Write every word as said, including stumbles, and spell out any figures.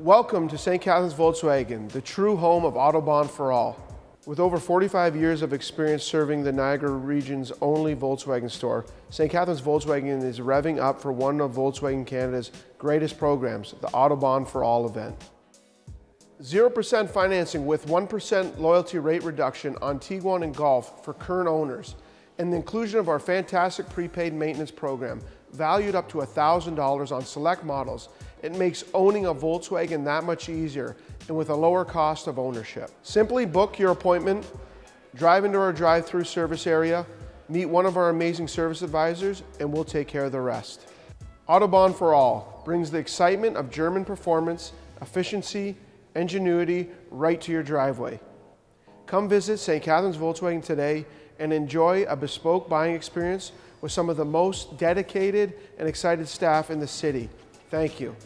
Welcome to Saint Catharines Volkswagen, the true home of Autobahn for All. With over forty-five years of experience serving the Niagara region's only Volkswagen store, Saint Catharines Volkswagen is revving up for one of Volkswagen Canada's greatest programs, the Autobahn for All event. zero percent financing with one percent loyalty rate reduction on Tiguan and Golf for current owners, and the inclusion of our fantastic prepaid maintenance program, valued up to one thousand dollars on select models. It makes owning a Volkswagen that much easier and with a lower cost of ownership. Simply book your appointment, drive into our drive-through service area, meet one of our amazing service advisors, and we'll take care of the rest. Autobahn for All brings the excitement of German performance, efficiency, ingenuity right to your driveway. Come visit Saint Catharines Volkswagen today and enjoy a bespoke buying experience with some of the most dedicated and excited staff in the city. Thank you.